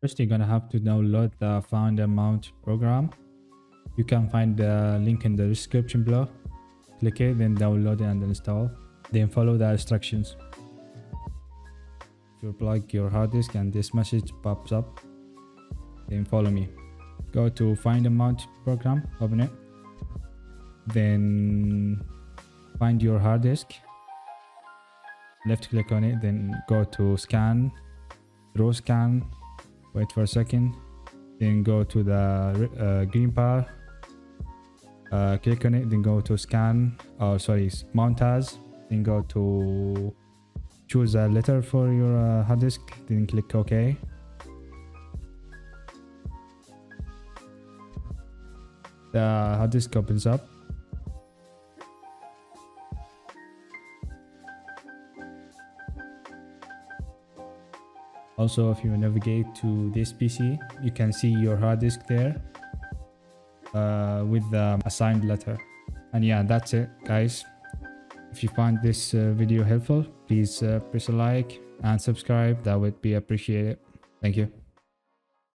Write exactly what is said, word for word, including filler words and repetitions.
First, you're gonna have to download the FindAndMount program. You can find the link in the description below. Click it, then download it and install. Then follow the instructions. You plug your hard disk and this message pops up. Then follow me. Go to FindAndMount program, open it. Then find your hard disk. Left click on it, then go to scan, raw scan. Wait for a second, then go to the uh, green bar, uh, click on it, then go to scan, oh sorry, mount as, then go to choose a letter for your uh, hard disk, then click OK. The hard disk opens up. Also, if you navigate to this P C, you can see your hard disk there uh, with the assigned letter. And yeah, that's it, guys. If you found this uh, video helpful, please uh, press a like and subscribe. That would be appreciated. Thank you.